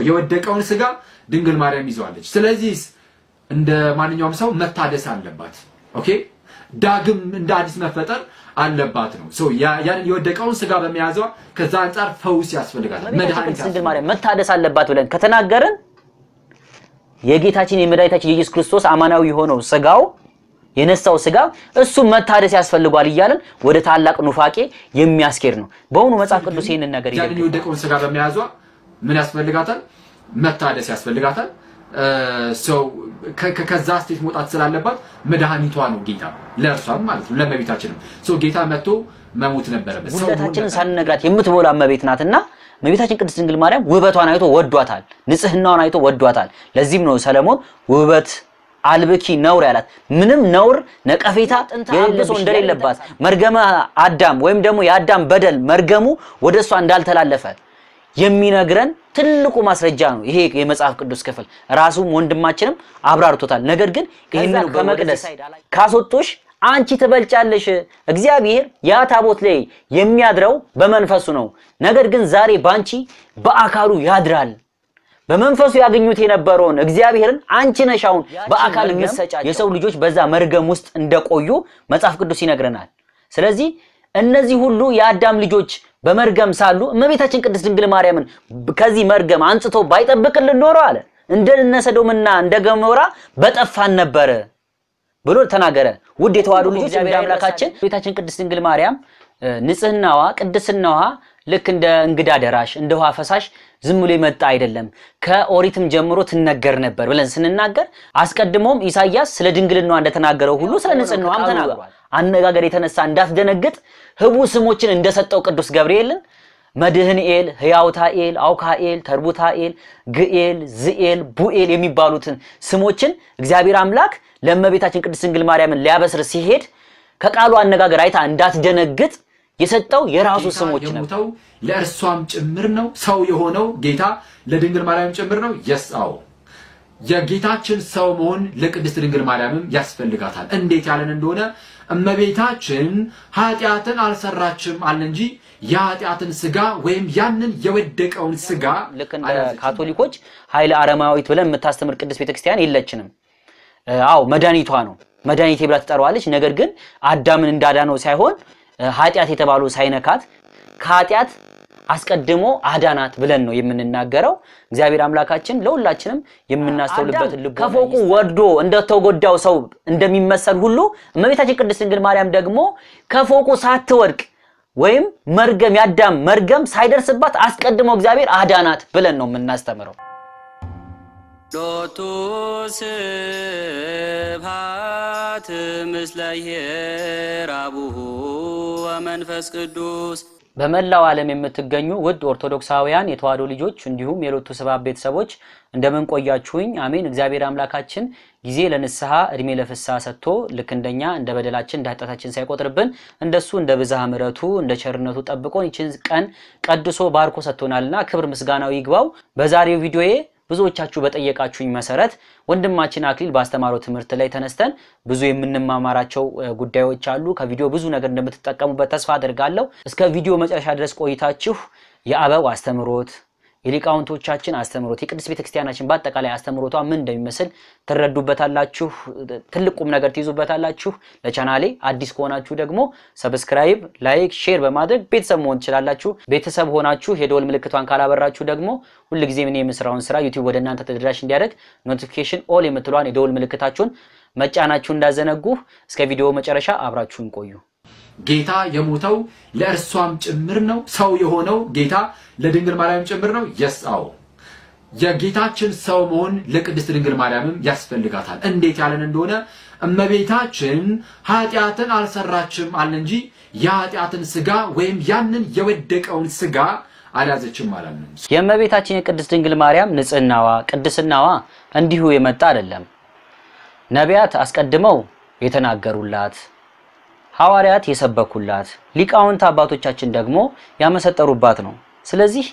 تكسو يودك أون سجع دينجل ماريا ميزوالج سلازيس عند ما نيوم سو متعدس عن لبات أوكي داعم متعدس مفتر عن لباتنو سو يا يعني يودك أون سجع بميازو كذان صار فوسي أسفل قال متعدس ماريا متعدس عن لبات ولن كتنا قرن يجي تاچيني مراي تاچي يجيس كريستوس أمانه ويهونو سجاو ينساو سجاو السو متعدس أسفل لباليالن ورد تعلق نفاقي يم ياسكيرنو بونو مسافك لسين النجاري يعني يودك أون سجع بميازو من أسفل لقاتل متعدس أسفل لقاتل سو ككزاستي موت أتصل على بعض مدهاني توانو جيتا لا صار مالته لا ما بيتاجنم سو جيتا متو ما موت نبرة بس بيتاجن سان نقرات يموت ولا ما بيتناتنا ما بيتاجن كده سنجل مارم وبيت وانا يتو ودواتال نسه نانا يتو ودواتال لازم نو سلامون وبيت عالبكي نور علت منم نور نكافيتات أنت عالبس وندري لباس مرجمة عدم ويمدمو يعدم بدل مرجمو ودرسوا عن دال تلالفه يمينا قرن تلقوا مسرجانو إيه كمسألة كدوس كفل راسو موندماتشنم عبارة توتال نقدرن كهمنو كمقدس كاسوتوش عن شيء تبل تالش أجزاءه يا ثابت لي يمي أدراو بمنفسونو نقدرن زاري بانشي بأكارو يادرال بمنفسو يعجنيو تينا برون أجزاءه عن شيء نشاون بأكال مسج يسوي لجوش بزا مرجع مست عندك أيو مسألة كدوسينا قرنال سلازي النزي هلو يادام لجوش بمرجم سالو ما بيتاچن قدس ድንግል ማርያምን ከዚህ መርገም አንጽቶ ባይጠብቅል ኖሮ አለ እንደነሰዶምና እንደገሞራ በጠፋን ነበር ብሎ ተናገረ ውድ የተዋዱ ልጆች አምላካችን ቤታችን ቅድስት ድንግል ማርያም ንጽህናዋ ቅድስናዋ ልክ እንደ እንግዳ ደራሽ እንደ ውሃ ፈሳሽ ዝም ብሎ ይመጣ አይደለም ከኦሪትም ጀምሮ ትነገር ነበር ብለን ስንናገር አስቀድሞም ኢሳይያስ ስለ ድንግልናዋ እንደተናገረው ሁሉ ስለ ንጽህናዋም ተናግሯል አነጋገር የተነሳ እንዳስደነግጥ ህቡ ስሞችን እንደሰጠው ቅዱስ ገብርኤልን መድህንኤል ህያውታኤል አውካኤል ተርቡታኤል ግኤል ዝኤል ቡኤል የሚባሉትን ስሞችን እግዚአብሔር አምላክ ለእመቤታችን ቅድስት ድንግል ማርያምን ሊያበስር ሲሄድ ከቃሉ አነጋገር አይታ እንዳስደነግጥ የሰጠው የራሱ ስሞች ነው ለእርሷም ጭምር ነው ሰው የሆነው ጌታ ለድንግል ማርያም ጭምር ነው የሳው የጌታችን ሰው መሆን ለቅድስት ድንግል ማርያምም ያስፈልጋታል እንዴት ያለን እንደሆነ እመቤታችን ኃጢያትን አልሰራችም አለ እንጂ ያኃጢያትን ስጋ ወይም ያንን የወደቀውን ስጋ ለካቶሊኮች ኃይለ አረማዊት ብለን መታስተምር ቅድስት ቤተክርስቲያን ይለችንም አው መዳኒቷ ነው መዳኒቴ ብላ ተጠራዋለች ነገር ግን አዳምን እንዳዳነው ሳይሆን ኃጢያት የተባሉ ሳይነካት ከኃጢያት አስቀድሞ አዳናት ብለን ነው የምንናገረው እግዚአብሔር አምላካችን ለሁላችንም የምናስተውልበት ልብ ከፎቁ ወርዶ እንደተጎዳው ሰው እንደሚመሰል ሁሉ እመቤታችን ቅድስት ድንግል ማርያም ደግሞ ከፎቁ ሳትወርቅ ወይም መርገም ያዳም መርገም ሳይደርስባት አስቀድሞ እግዚአብሔር አዳናት ብለን ነው የምናስተምረው ዶቱ ስብሐት ምስለ ኢየራቡሁ ወመንፈስ ቅዱስ በመላው ዓለም የምትገኙ ውድ ኦርቶዶክሳውያን የተዋሕዶ ልጆች እንዲሁም የሎቱ ሰባብ ቤተሰቦች እንደምን ቆያችሁኝ አሜን እግዚአብሔር አምላካችን ጊዜ ለንስሐ እድሜ ለፍስሐ ሰጥቶ ልክ እንደኛ እንደ በደላችን እንደ ኃጢአታችን ሳይቆጥርብን እንደሱ እንደ ብዛህ ምሕረቱ እንደ ቸርነቱ ጠብቆን ይችን ቀን ቀድሶ ባርኮ ሰጥቶናልና ክብር ምስጋናው ይግባው በዛሬው ቪዲዮዬ ብዙዎቻችሁ በጠየቃችሁኝ መሰረት ወንድማችን አክሊል ባስተማረው ትምህርት ላይ ተነስተን ብዙ የምንማማራቸው ጉዳዮች አሉ ከቪዲዮ ብዙ ነገር እንደምትጠቀሙበት ተስፋ አደርጋለሁ እስከ ቪዲዮ መጨረሻ ድረስ ቆይታችሁ የአበው አስተምሮት የሊቃውንቶቻችን አስተምሮት የቅድስት ቤተክርስቲያናችን በአጠቃላይ አስተምሮቷ ምን እንደሚመስል ተረዱበታላችሁ ትልቁም ነገር ትይዙበታላችሁ ለቻናሌ አዲስ ሆናችሁ ደግሞ ሰብስክራይብ ላይክ ሼር በማድረግ ቤተሰብ መሆን ትችላላችሁ ቤተሰብ ሆናችሁ የደወል ምልክቷን ካላበራችሁ ደግሞ ሁሉ ጊዜ ምን የምስራውን ስራ YouTube ወደናንተ ተደራሽ እንዲያደርግ ኖቲፊኬሽን ኦል የምትሏን የደወል ምልክታችሁን መጫናችሁ እንዳዘነጉ እስከ ቪዲዮ መጨረሻ አብራችሁን ቆዩ ጌታ የሞተው ለእርሷም ጭምር ነው ሰው የሆነው ጌታ ለድንግል ማርያም ጭምር ነው የሳው የጌታችን ሰው መሆን ለቅድስት ድንግል ማርያምም ያስፈልጋታል እንዴት ያለን እንደሆነ እመቤታችን ኃጢያትን አልሰራችም አለ እንጂ ያኃጢያትን ስጋ ወይም ያንን የወደቀውን ስጋ አላዘችም ማለት ነው የእመቤታችን የቅድስት ድንግል ማርያም ንጽህናዋ ቅድስናዋ እንዲሁ የመጣ አይደለም ነቢያት አስቀድመው የተናገሩላት ሐዋርያት የሰበኩላት ሊቃውንት አባቶቻችን ደግሞ ያመሰጠሩባት ነው ስለዚህ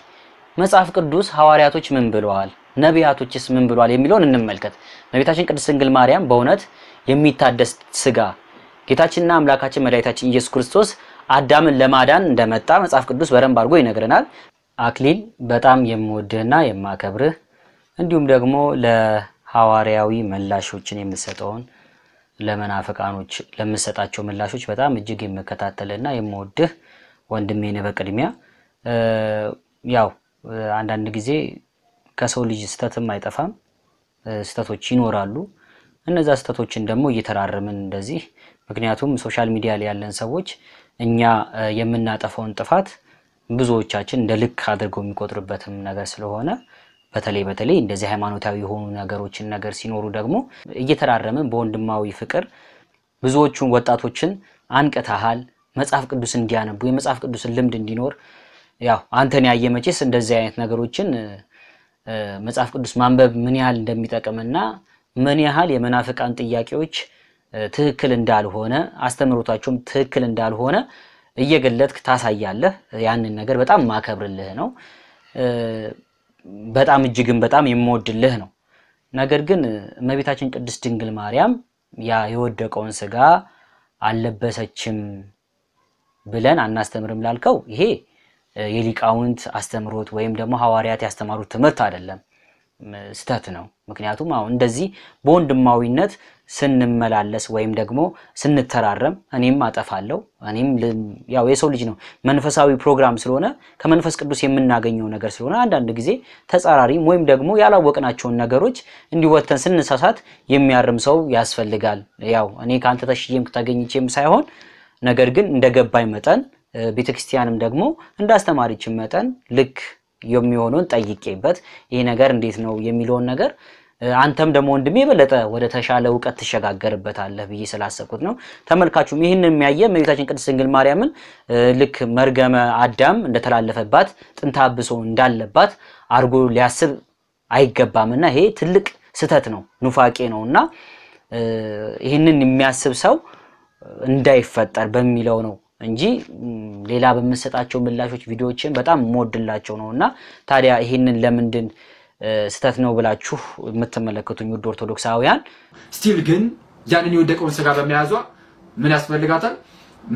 መጽሐፍ ቅዱስ ሐዋርያቶች ምን ብለዋል ነቢያቶችስ ምን ብለዋል የሚለውን እንመልከት ነቢያችን ቅድስት ድንግል ማርያም በእውነት የሚታደስ ስጋ ጌታችንና አምላካችን መድኃኒታችን ኢየሱስ ክርስቶስ አዳምን ለማዳን እንደመጣ መጽሐፍ ቅዱስ በረምባርጎ ይነግረናል አክሊል በጣም የምወደና የማከብርህ እንዲሁም ደግሞ ለሐዋሪያዊ መላሾችን የምሰጠውን ለመናፈቃኖች ለምሰጣቸው መላሾች በጣም እጅግ የምከታተልና የምወደህ ወንድሜ ነህ በቅድሚያ ያው አንድ አንድ ጊዜ ከሰው ልጅ ስተትም አይጠፋም ስተቶች ይኖራሉ እነዛ ስተቶችን ደግሞ እየተራረምን እንደዚህ ምክንያቱም ሶሻል ሚዲያ ላይ ያለን ሰዎች እኛ የምናጠፋውን ጥፋት ብዙዎቻችን እንደ ልክ አድርገው የሚቆጥሩበትም ነገር ስለሆነ በተለይ እንደዚህ ሃይማኖታዊ የሆኑ ነገሮችን ነገር ሲኖሩ ደግሞ እየተራረምን በወንድማዊ ፍቅር ብዙዎቹን ወጣቶችን አንቀታሃል መጽሐፍ ቅዱስ እንዲያነቡ የመጽሐፍ ቅዱስ ልምድ እንዲኖር ያው አንተን ያየመችስ እንደዚህ አይነት ነገሮችን መጽሐፍ ቅዱስ ማንበብ ምን ያህል እንደሚጠቅምና ምን ያህል የመናፍቃን ጥያቄዎች ትክክል እንዳልሆነ አስተምሮታቸው ትክክል እንዳልሆነ እየገለጥክ ታሳያለህ ያንን ነገር በጣም ማከብርልህ ነው በጣም እጅግም በጣም የምወድልህ ነው ነገር ግን እመቤታችን ቅድስት ድንግል ማርያም ያ የወደቀውን ሥጋ አለበሰችም ብለን አናስተምርም ላልከው ይሄ የሊቃውንት አስተምሮት ወይም ደግሞ ሐዋሪያት ያስተማሩት ትምህርት አይደለም ስተት ነው ምክንያቱም አሁን እንደዚህ በወንድማዊነት ስንመላለስ ወይም ደግሞ ስንተራረም እኔም አጠፋለሁ እኔም ያው የሰው ልጅ ነው መንፈሳዊ ፕሮግራም ስለሆነ ከመንፈስ ቅዱስ የምናገኘው ነገር ስለሆነ አንድ አንድ ጊዜ ተጻራሪ ወይም ደግሞ ያላወቅናቸው ነገሮች እንዲወተን ስንሳሳት የሚያርም ሰው ያስፈልጋል ያው እኔ ካንተ ተሽየም ተገኝቼም ሳይሆን ነገር ግን እንደገባኝ መጠን ቤተክርስቲያንም ደግሞ እንዳስተማሪችን መጠን ልክ የሚሆነውን ጠይቄበት ይሄ ነገር እንዴት ነው የሚለውን ነገር አንተም ደሞ ወንድሜ በለጠ ወደ ተሻለ ዕውቀት ተሸጋገርበታለህ ብዬ ስላሰብኩት ነው ተመልካቹም ይሄንን የሚያየ መይታችን ቅድስት ድንግል ማርያምን ልክ መርገመ አዳም እንደተላለፈባት ጥንታብሶ እንዳለባት አርጎ ሊያስብ አይገባምና ይሄ ትልቅ ስተት ነው ኑፋቄ ነውና ይሄንን የሚያስብ ሰው እንዳይፈጠር በሚለው ነው እንጂ ሌላ በመሰጣቸው ምላሾች ቪዲዮዎችን በጣም ሞድላቸው ነውና ታዲያ ይሄንን ለምንድን ስተት ነው ብላችሁ የምትመለከቱኝ ውድ ኦርቶዶክሳውያን ስቲል ግን ያንን የወደቀውን ሥጋ በመያዟ ምን ያስፈልጋታል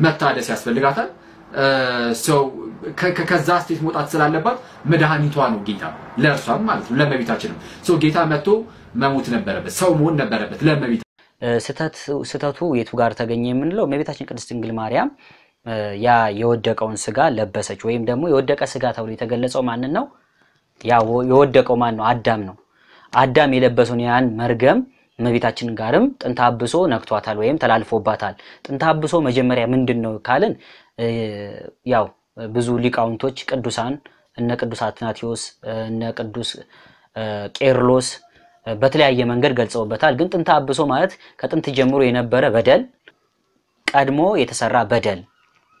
መታደስ ያስፈልጋታል ሰው ከዛ ስቴት መውጣት ስላለባት መድኃኒቷ ነው ጌታ ለእርሷም ማለት ነው ለመቤታችንም ሰው ጌታ መጥቶ መሞት ነበረበት ሰው መሆን ነበረበት ለመቤት ስተቱ የቱ ጋር ተገኘ የምንለው መቤታችን ቅድስት ድንግል ማርያም ያ የወደቀውን ሥጋ ለበሰች ወይም ደግሞ የወደቀ ሥጋ ተብሎ የተገለጸው ማን ነው ያው የወደቀው ማን ነው አዳም ነው አዳም የለበሰውን ያን መርገም መቤታችን ጋርም ጥንታብሶ ነክቷታል ወይም ተላልፎባታል ጥንታብሶ መጀመሪያ ምንድነው ካልን ያው ብዙ ሊቃውንቶች ቅዱሳን እነ ቅዱስ አትናቲዮስ እነ ቅዱስ ቄርሎስ በተለያየ መንገድ ገልጸውበታል ግን ጥንታብሶ ማለት ከጥንት ጀምሮ የነበረ በደል ቀድሞ የተሰራ በደል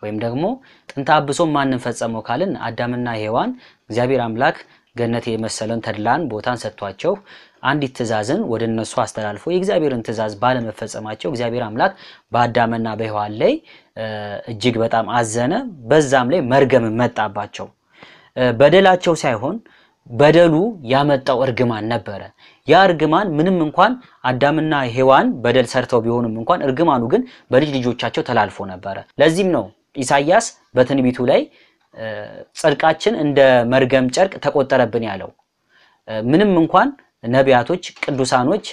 ወይም ደግሞ ጥንታብሶ ማንን ፈጸመው ካልን አዳምና ሔዋን እግዚአብሔር አምላክ ገነት የመሰለን ተድላን ቦታን ሰጥቷቸው አንዲት ተዛዝን ወደነሱ አስተላልፎ የእግዚአብሔርን ተዛዝ ባለ መፈጸማቸው እግዚአብሔር አምላክ በአዳምና በሔዋን ላይ እጅግ በጣም አዘነ በዛም ላይ መርገም መጣባቸው በደላቸው ሳይሆን በደሉ ያመጣው እርግማን ነበረ ያ እርግማን ምንም እንኳን አዳምና ሔዋን በደል ሰርተው ቢሆንም እንኳን እርግማኑ ግን በልጅ ልጆቻቸው ተላልፎ ነበረ ለዚህም ነው ኢሳይያስ በትንቢቱ ላይ ጽድቃችን እንደ መርገም ጨርቅ ተቆጠረብን ያለው ምንም እንኳን ነቢያቶች ቅዱሳኖች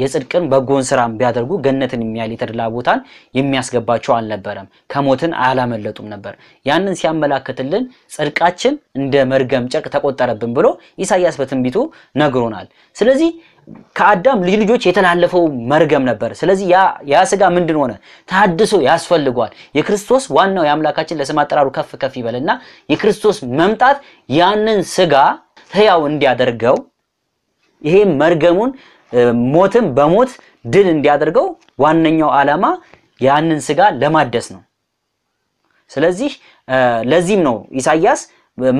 የጽድቅን በጎን ሥራም ቢያደርጉ ገነትን የሚያል የተደላቦታን የሚያስገባቸው አልነበረም ከሞትን አላመለጡም ነበር ያንን ሲያመላክትልን ጽድቃችን እንደ መርገም ጨርቅ ተቆጠረብን ብሎ ኢሳይያስ በትንቢቱ ነግሮናል ስለዚህ ከአዳም ልጅ ልጆች የተላለፈው መርገም ነበር ስለዚህ ያ ሥጋ ምንድን ሆነ ታድሶ ያስፈልጓል የክርስቶስ ዋናው ያምላካችን ለስም አጠራሩ ከፍ ከፍ ይበልና የክርስቶስ መምጣት ያንን ሥጋ ሕያው እንዲያደርገው ይሄ መርገሙን ሞትን በሞት ድል እንዲያደርገው ዋነኛው ዓላማ ያንን ሥጋ ለማደስ ነው ስለዚህ ለዚህም ነው ኢሳይያስ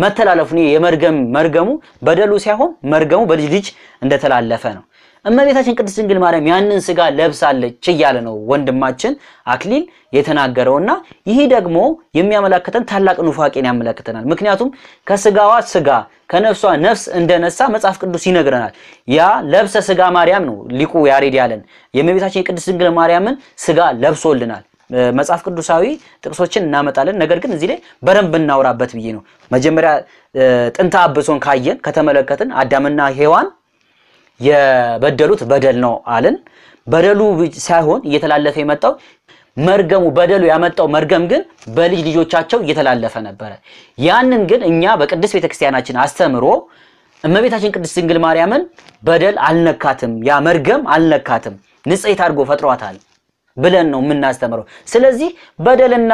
መተላለፉን የመርገሙ በደሉ ሳይሆን መርገሙ በልጅ ልጅ እንደተላለፈ ነው እመቤታችን ቅድስት ድንግል ማርያም ያንን ሥጋ ለብሳለች ይያለ ነው ወንድማችን አክሊል የተናገረውና ይሄ ደግሞ የሚያመላክተን ታላቅ ኑፋቄን ያመላክተናል ምክንያቱም ከሥጋዋ ሥጋ ከነፍሷ ነፍስ እንደነሳ መጽሐፍ ቅዱስ ይነግረናል ያ ለብሰ ሥጋ ማርያም ነው ሊቁ ያሬድ ያለን የእመቤታችን ቅድስት ድንግል ማርያምን ሥጋ ለብሶልናል መጽሐፍ ቅዱሳዊ ጥቅሶችን እናመጣለን ነገር ግን እዚህ ላይ በረምብ እናወራበት ብዬ ነው መጀመሪያ ጥንታ አብሶን ካየን ከተመለከተን አዳምና ሔዋን የበደሉት በደል ነው አለን በደሉ ሳይሆን እየተላለፈ የመጣው መርገሙ በደሉ ያመጣው መርገም ግን በልጅ ልጆቻቸው እየተላለፈ ነበር ያንን ግን እኛ በቅድስት ቤተክርስቲያናችን አስተምሮ እመቤታችን ቅድስት ድንግል ማርያምን በደል አልነካተም ያ መርገም አልነካተም ንጽሕት አድርጎ ፈጥሯታል ብለን ነው ምናስተምረው ስለዚህ በደልና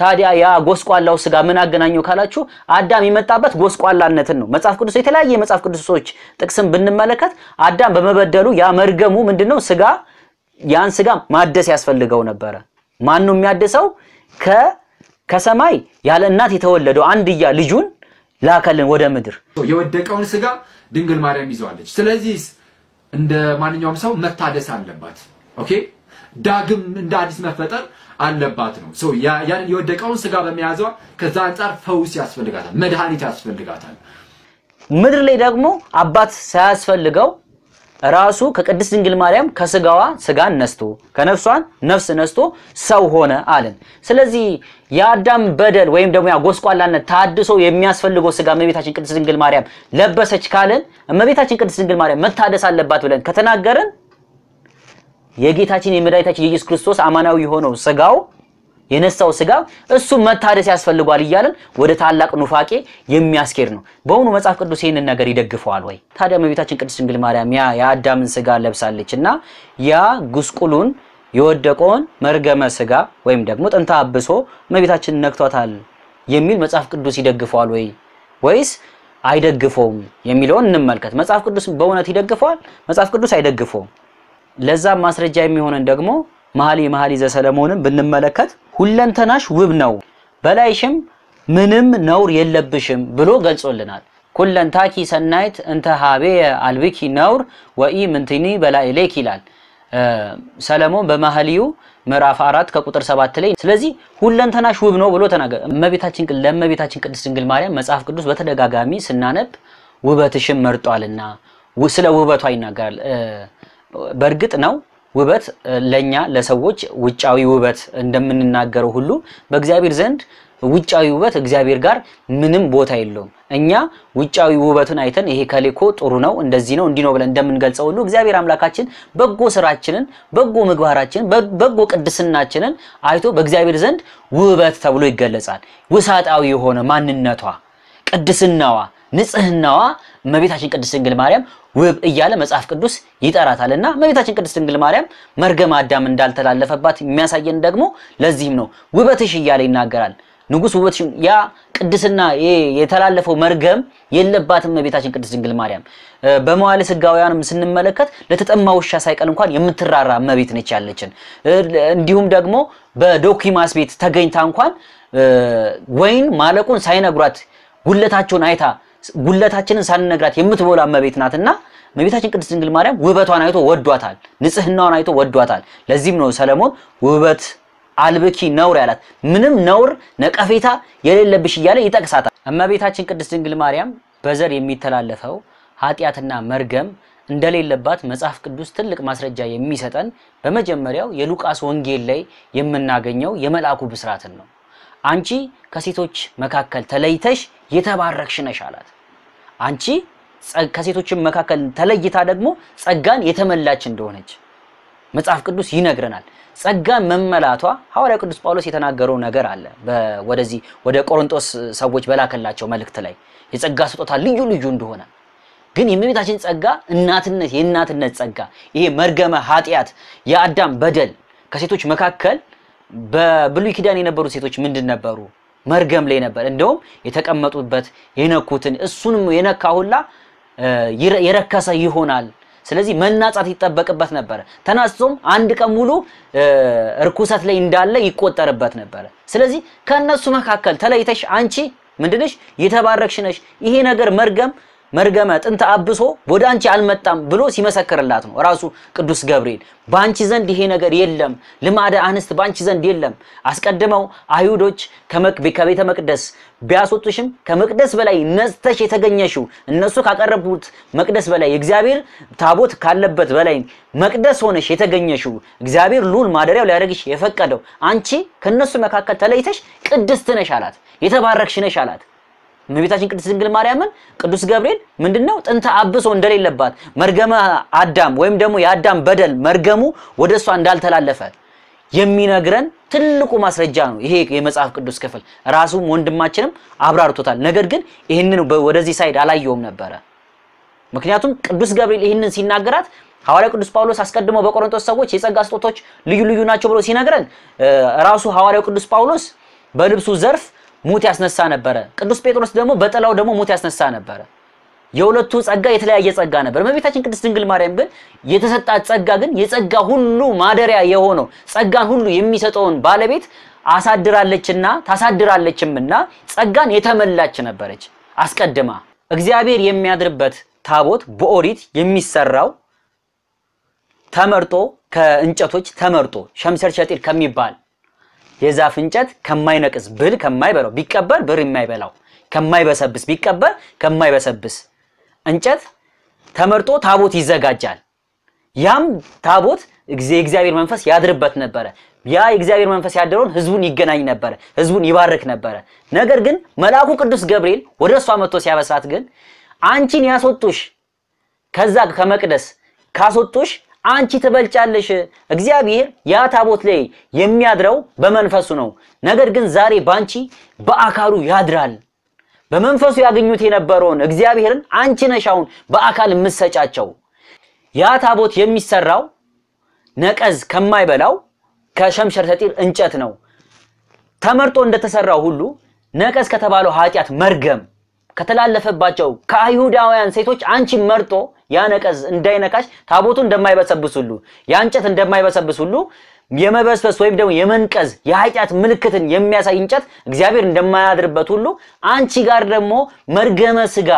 ታዲያ ያ ጎስቋላው ስጋ ምን አገናኘው ካላችሁ አዳም ይመጣበት ጎስቋላነትን ነው መጽሐፍ ቅዱስ የተለያየ መጽሐፍ ቅዱሶች ጥቅስም ብንመለከት አዳም በመበደሉ ያ መርገሙ ምንድነው ስጋ ያን ስጋ ማደስ ያስፈልገው ነበር ማን ነው የሚያደሰው ከሰማይ ያለ እናት የተወለደው አንድያ ልጁን ላከልን ወደ ምድር የወደቀውን ስጋ ድንግል ማርያም ይዟለች ስለዚህ እንደ ማንኛውም ሰው መታደስ አለባት ኦኬ ዳግም እንደ አዲስ መፈጠር አለባት ነው ሶ ያን የወደቀውን ስጋ በሚያዟ ከዛ አንፃር ፈውስ ያስፈልጋታል መድኃኒት ያስፈልጋታል ምድር ላይ ደግሞ አባት ሳያስፈልገው ራሱ ከቅድስት ድንግል ማርያም ከስጋዋ ስጋን ነስቶ ከነፍሷን ነፍስ ነስቶ ሰው ሆነ አለን ስለዚህ ያዳም በደል ወይም ደግሞ ያ ጎስቋላነት ታድሶ የሚያስፈልገው ስጋ እመቤታችን ቅድስት ድንግል ማርያም ለበሰች ካለን እመቤታችን ቅድስት ድንግል ማርያም መታደስ አለባት ብለን ከተናገረን የጌታችን የመድኃኒታችን ኢየሱስ ክርስቶስ አማናዊ ሆነው ስጋው የነሳው ስጋ እሱ መታደስ ያስፈልጋል ይያልን ወደ ታላቅ ኑፋቄ የሚያስከር ነው በእውኑ መጽሐፍ ቅዱስ ይሄንን ነገር ይደግፈዋል ወይ ታዲያ እመቤታችን ቅድስት ድንግል ማርያም ያ የአዳምን ስጋ ለብሳለችና ያ ጉስቁሉን የወደቀውን መርገመ ስጋ ወይም ደግሞ ጥንታ አብሶ እመቤታችን ነክቷታል የሚል መጽሐፍ ቅዱስ ይደግፈዋል ወይ ወይስ አይደግፈውም የሚለውን እንመልከት መጽሐፍ ቅዱስ በእውነት ይደግፈዋል መጽሐፍ ቅዱስ አይደግፈውም ለዛ ማስረጃ የሚሆነን ደግሞ መሐሊ ዘሰለሞንን ብንመለከት ሁለንተናሽ ውብ ነው በላይሽም ምንም ነውር የለብሽም ብሎ ገልጾልናል ኩለንታኪ ሰናይት እንተ ሀቤ አልብኪ ነውር ወኢ ምንቲኒ በላይሌክ ይላል ሰለሞን በመሐሊው ምዕራፍ 4 ከቁጥር 7 ላይ ስለዚህ ሁለንተናሽ ውብ ነው ብሎ ተናገረ ለእመቤታችን ቅድስት ድንግል ማርያም መጽሐፍ ቅዱስ በተደጋጋሚ ስናነብ ውበትሽም መርጧልና ስለ ውበቷ ይናገራል በርግጥ ነው ውበት ለኛ ለሰዎች ውጫዊ ውበት እንደምንናገረው ሁሉ በእግዚአብሔር ዘንድ ውጫዊ ውበት እግዚአብሔር ጋር ምንም ቦታ የለውም እኛ ውጫዊ ውበቱን አይተን ይሄ ከሌኮ ጥሩ ነው እንደዚህ ነው እንዲኖ ብለን እንደምንገልጸው ሁሉ እግዚአብሔር አምላካችን በጎ ስራችንን በጎ ምግባራችንን በጎ ቅድስናችንን አይቶ በእግዚአብሔር ዘንድ ውበት ተብሎ ይገለጻል ውሳጣዊ የሆነ ማንነቷ ቅድስናዋ ንጽህናዋ እመቤታችን ቅድስት ድንግል ማርያም ውብ እያለ መጽሐፍ ቅዱስ ይጠራታልና እመቤታችን ቅድስት ድንግል ማርያም መርገም አዳም እንዳልተላለፈባት የሚያሳየን ደግሞ ለዚህም ነው ውበትሽ እያለ ይናገራል ንጉስ ውበትሽ ያ ቅድስና የተላለፈው መርገም የለባትም እመቤታችን ቅድስት ድንግል ማርያም በመዋዕለ ስጋውያንም ስንመለከት ለተጠማ ውሻ ሳይቀል እንኳን የምትራራ እመቤት ነች ያለችን እንዲሁም ደግሞ በዶኪማስ ቤት ተገኝታ እንኳን ወይን ማለቁን ሳይነግሯት ጉለታቸውን አይታ ጉለታችንን ሳንነግራት የምትቦላ እመቤት ናትና እመቤታችን ቅድስት ድንግል ማርያም ውበቷን አይቶ ወዷታል ንጽህናዋን አይቶ ወዷታል ለዚህም ነው ሰለሞን ውበት አልብኪ ነውር ያላት ምንም ነውር ነቀፌታ የሌለብሽ ይያለ ይጠቅሳታል እመቤታችን ቅድስት ድንግል ማርያም በዘር የሚተላለፈው ኃጢያትና መርገም እንደሌለባት መጽሐፍ ቅዱስ ትልቅ ማስረጃ የሚሰጠን በመጀመሪያው የሉቃስ ወንጌል ላይ የምናገኘው የመላእኩ ብስራትን ነው አንቺ ከሴቶች መካከል ተለይተሽ የተባረክሽ ነሽ አላት አንቺ ከሴቶች መካከል ተለይታ ደግሞ ጸጋን የተመላች እንደሆነች መጽሐፍ ቅዱስ ይነግረናል ጸጋን መመላቷ ሐዋርያው ቅዱስ ጳውሎስ የተናገረው ነገር አለ ወደዚህ ወደ ቆሮንቶስ ሰዎች በላከላቸው መልእክት ላይ የጸጋ ስጦታ ልዩ ልዩ እንደሆነ ግን የእመቤታችን ጸጋ እናትነት የእናትነት ጸጋ ይሄ መርገመ ኃጢያት የአዳም በደል ከሴቶች መካከል በብሉይ ኪዳን የነበሩ ሴቶች ምንድን ነበሩ መርገም ላይ ነበር እንደውም የተቀመጡበት የነኩትን እሱንም የነካ ሁላ የረከሰ ይሆናል ስለዚህ መናጻት ይተበቀበት ነበር ተናጽቶም አንድ ቀን ሙሉ እርኩሰት ላይ እንዳለ ይቆጠርበት ነበር ስለዚህ ከነሱ መካከል ተለይተሽ አንቺ ምንድነሽ የተባረክሽ ነሽ ይሄ ነገር መርገም مرجمات أنت أبصو بودانش على المتام بلو سيما سكر اللاتم وراسو كدوس جبريل بانشيزن دهينا قريلهم لما هذا أنست بانشيزن ديلهم أسكدمو أيودوش كمك بكبيت مقدس بياسوتشم كمقدس بلاي نستشي تجنيشو الناسو كقربوت مقدس بلاي إجزابير تابوت كاللبت بلاي مقدس هون شيء تجنيشو إجزابير لول ما دري ولا رجش يفكروا أنتي كالناسو مكاك تلايتش كدستنا شالات يتباركشنا شالات نبيتاشين كدس دنجل ماريامن كدوس جبريل من دناوت أنت عبّس وندل اللبات مرجمة عدّم وهم دمو يعدّم بدل مرجمو ودرس وندال ثلا لفه يمين أجرن تللكو مسرجانو هيك يمسح كدوس كفل راسو وندم ما تشرم عبارة توتال نجرجن إهننو بورزي سايد على يوم نبارة مكنياتهم كدوس جبريل إهنن سين نجرات حوالي كدوس باولوس أسكدمو بكورنتوس سووا شيء سجاستو توش ليو ليو ناتشبرو سين أجرن راسو حوالي كدوس باولوس بلبسو زرف موت ياسنسان برا كدوس بيتروس دمو بتلاو دمو موت ياسنسان برا يولد توس أجا يتلاقي يس أجا نبر ما بيتاجين كدوس دنجل ماريم بن يتسات أجا جن يس أجا هولو ما دري أيهونو أجا هولو يمي ستون بالبيت أساد درال لتشنا تساد درال لتشمنا أجا يتمل لتشنا برج أسكت دما أجزابير يمي أدربت ثابت بوريت يمي سراو ثمرتو كإنجاتوج ثمرتو شمسر شاتير كمي بال يزافنجت كم ما ينقص بل كم ما يبلو بيكبر بر ما يبلو كم ما يبسبس بيكبر كم ما يبسبس انجت ثمرتو ثابوت يزغاجال يام ثابوت እግዚአብሔር መንፈስ ያድርበት ነበር ያ እግዚአብሔር መንፈስ ያደረውን ህዝቡን ይገናኝ ነበር ህዝቡን ይባርክ ነበር ነገር ግን መልአኩ ቅዱስ ገብርኤል ወደሷ መጥቶ ሲያበስራት ግን አንቺን ያስወጡሽ ከዛ ከመቅደስ ካስወጡሽ አንቺ ተበልጫለሽ እግዚአብሔር ያ ታቦት ላይ የሚያድረው በመንፈሱ ነው ነገር ግን ዛሬ ባንቺ በአካሉ ያድራል በመንፈሱ ያገኙት የነበረውን እግዚአብሔርን አንቺ ነሻውን በአካል መስጫቸው ያ ታቦት የሚሰራው ነቀዝ ከማይበላው ከሸምሸር ተጥይር እንጨት ነው ተመርጦ እንደተሰራው ሁሉ ነቀዝ ከተባለው ኃጢያት መርገም ከተላለፈባቸው ከአይሁዳውያን ሴቶች አንቺ መርጦ ያ ነቀዝ እንዳይነካሽ ታቦቱ እንደማይበሰብሱሉ ያንጨት እንደማይበሰብሱሉ የመበስበስ ወይም ደግሞ የመንቀዝ የኃጢያት ምልክትን የሚያሳይ እንጨት እግዚአብሔር እንደማያድርበት ሁሉ አንቺ ጋር ደግሞ መርገመ ስጋ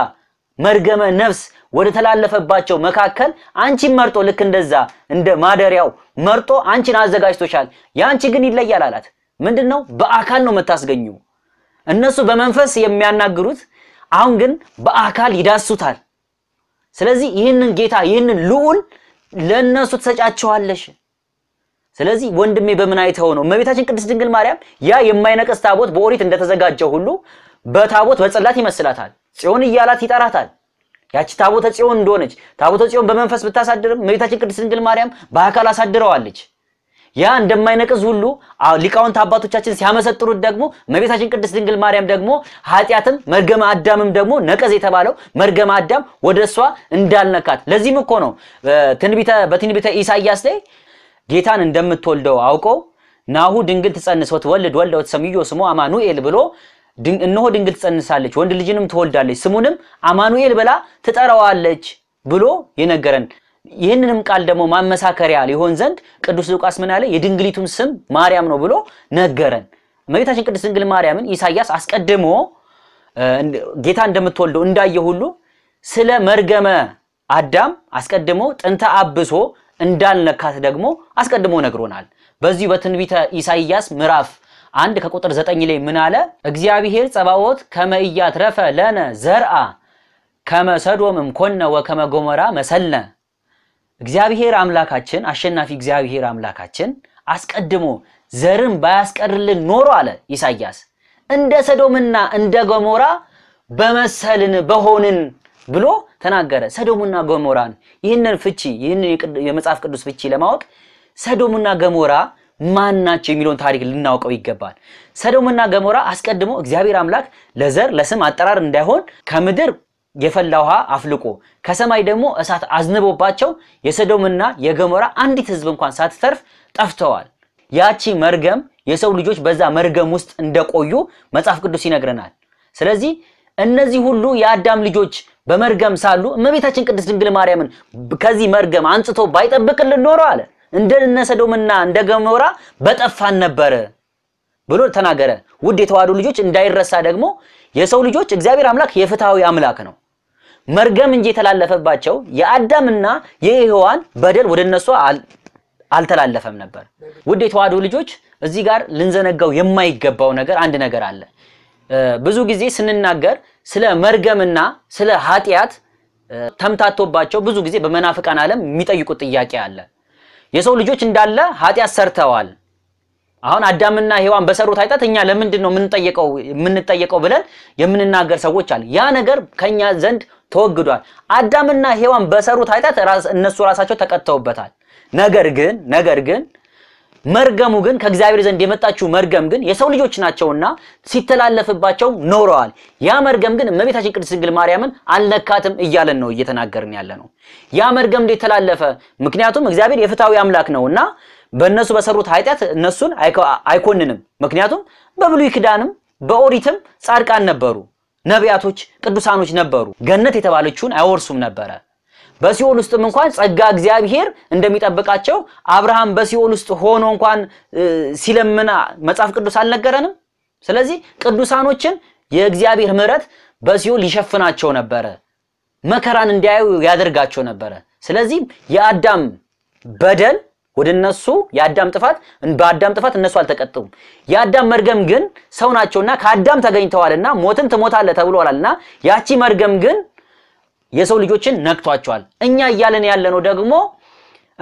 መርገመ ነፍስ ወደ ተላለፈባቸው መካከል አንቺ መርጦ ልክ እንደዛ እንደ ማደሪያው መርጦ አንቺን አዘጋጅቶሻል ያንቺ ግን ይለያል አላት ምንድነው በአካል ነው መታስገኙ እነሱ በመንፈስ የሚያናግሩት አሁን ግን በአካል ይዳሱታል ስለዚህ ይሄንን ጌታ ይሄንን ልዑል ለነሱ ተጫጫቸዋለሽ ስለዚህ ወንድሜ በምን አይተው ነው መቤታችን ቅድስት ድንግል ማርያም ያ የማይነቀስ ታቦት በኦሪት እንደተዘጋጀው ሁሉ በታቦት በጸላት ይመስላታል ጽዮን ይያላት ይጣራታል ያቺ ታቦተ ጽዮን እንደሆነች ታቦተ ጽዮን በመንፈስ ብታሳድርም መቤታችን ቅድስት ድንግል ማርያም በአካል አሳድረዋለች ያ እንደማይነቀስ ሁሉ ሊቃውንት አባቶቻችን ሲያመሰጥሩት ደግሞ መቤታችን ቅድስት ድንግል ማርያም ደግሞ ኃጢያትም መርገመ አዳምም ደግሞ ነቀዝ የተባለው መርገመ አዳም ወደሷ እንዳልነካት ለዚህም እኮ ነው በትንቢተ ኢሳይያስ ላይ ጌታን እንደምትወልደው አውቀው ናሁ ድንግል ትጸንስ ወትወልድ ወልደ ወትሰምዮ ስሙ አማኑኤል ብሎ እነሆ ድንግል ትጸንሳለች ወንድ ልጅንም ትወልዳለች ስሙንም አማኑኤል ብላ ትጠራዋለች ብሎ የነገረን ይሄንንም ቃል ደግሞ ማመሳከሪያ ሊሆን ዘንድ ቅዱስ ሉቃስ ምን አለ የድንግሊቱን ስም ማርያም ነው ብሎ ነገረን መቤታችን ቅድስት ድንግል ማርያምን ኢሳይያስ አስቀድሞ ጌታ እንደምትወልደው እንዳየ ሁሉ ስለ መርገመ አዳም አስቀድሞ ጥንተ አብሶ እንዳልነካት ደግሞ አስቀድሞ ነግሮናል በዚህ በትንቢተ ኢሳይያስ ምዕራፍ 1 ከቁጥር 9 ላይ ምን አለ እግዚአብሔር ጸባዖት ከመይያት ረፈ ለነ ዘርአ ከመሰዶምም ኮነ ወከመጎሞራ መሰልነ እግዚአብሔር አምላካችን አሸናፊ እግዚአብሔር አምላካችን አስቀድሞ ዘርን ባያስቀርልን ኖሮ አለ ኢሳይያስ እንደ ሰዶምና እንደ ጎሞራ በመሰልን በሆንን ብሎ ተናገረ ሰዶምና ጎሞራን ይሄንን ፍቺ ይሄንን የመጽሐፍ ቅዱስ ፍቺ ለማወቅ ሰዶምና ጎሞራ ማናቸው የሚሉን ታሪክ ልናውቀው ይገባል ሰዶምና ጎሞራ አስቀድሞ እግዚአብሔር አምላክ ለዘር ለስም አጠራር እንዳይሆን ከምድር የፈላውሃ አፍልቆ ከሰማይ ደግሞ እሳት አዝነቦባቸው የሰዶምና የገሞራ አንዲት ህዝብ እንኳን ሳትተርፍ ጠፍተዋል ያቺ መርገም የሰው ልጆች በዛ መርገም ውስጥ እንደቆዩ መጽሐፍ ቅዱስ ይነግረናል ስለዚህ እነዚህ ሁሉ የአዳም ልጆች በመርገም ሳሉ እመቤታችን ቅድስት ድንግል ማርያምን ከዚህ መርገም አንጽቶ ባይጠብቅልን ኖሮ አለ እንደነ ሰዶምና እንደ ገሞራ በጠፋን ነበር ብሎ ተናገረ ውድ የተዋዱ ልጆች እንዳይረሳ ደግሞ የሰው ልጆች እግዚአብሔር አምላክ የፍትሃዊ አምላክ ነው مرقم انجي تلالف باتشو يقدم لنا يهوان بدل ودن سوال አልተላለፈም ነበር ውድ የተዋዱ ልጆች እዚህ ጋር ልንዘነጋው የማይገባው ነገር አንድ ነገር አለ ብዙ ጊዜ ስንናገር ስለ መርገምና ስለ ኃጢያት ተምታቶባቸው ብዙ ጊዜ በመናፍቃን ዓለም የሚጠይቁት ጥያቄ አለ የሰው ልጆች እንዳለ ኃጢያት ሰርተዋል አሁን አዳምና ሔዋን በሰሩት ኃጢያት እኛ ለምንድን ነው ምን ጠየቀው ብለን የምንናገር ሰዎች አለ ያ ነገር ከኛ ዘንድ ተወግዷል አዳምና ሔዋን በሰሩት ኃጢያት እነሱ ራሳቸው ተቀጣውበታል ነገር ግን መርገሙ ግን ከእግዚአብሔር ዘንድ የመጣችው መርገም ግን የሰው ልጆች ናቸውና ሲተላለፍባቸው ኖረዋል ያ መርገም ግን እመቤታችን ቅድስት ድንግል ማርያምን አልነካትም እያለን ነው እየተናገርን ያለነው ያ መርገም እንደ ተላለፈ ምክንያቱም እግዚአብሔር የፍታው ያምላክ ነውና በእነሱ በሰሩት ኃጢያት እነሱን አይኮንንም ምክንያቱም በብሉይ ኪዳንም በኦሪትም ጻድቃን ነበሩ ነቢያቶች ቅዱሳኖች ነበሩ ገነት የተባለችውን አይወርሱም ነበር በሲኦል ውስጥም እንኳን ጸጋ እግዚአብሔር እንደሚጠብቃቸው አብርሃም በሲኦል ውስጥ ሆኖ እንኳን ሲለምና መጽሐፍ ቅዱስ አልነገረንም ስለዚህ ቅዱሳኖችን የእግዚአብሔር ምሕረት በሲኦል ይሸፍናቸው ነበር መከራን እንዲያዩ ያደርጋቸው ነበር ስለዚህ የአዳም በደል ወደነሱ የአዳም ጥፋት እነሱ አልተቀጡም የአዳም መርገም ግን ሰው ናቸውና ከአዳም ተገኝተዋልና ሞትን ተሞታለ ተብሏልና ያቺ መርገም ግን የሰው ልጆችን ነክቷቸዋል እኛ ይያለን ያለነው ደግሞ